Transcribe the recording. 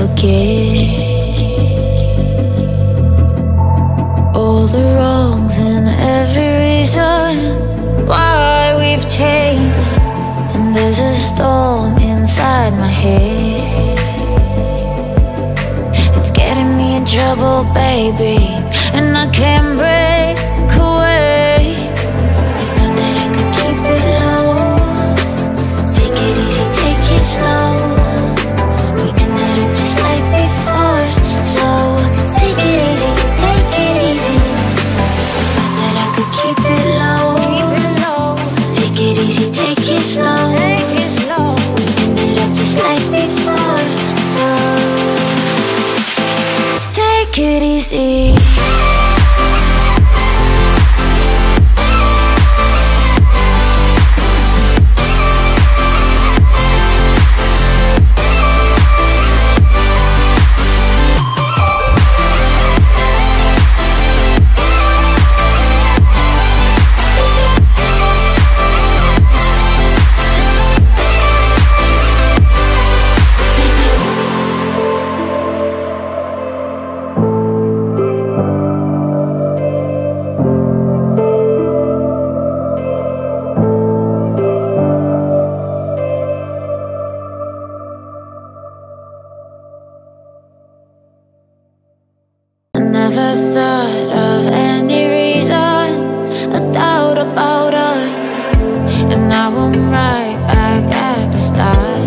forget all the wrongs and every reason why we've changed. And there's a storm inside my head, it's getting me in trouble, baby, and I can't break away. I thought that I could keep it low, take it easy, take it slow. Take it slow. We ended up just like before, so take it easy. About us, and now I'm right back at the start.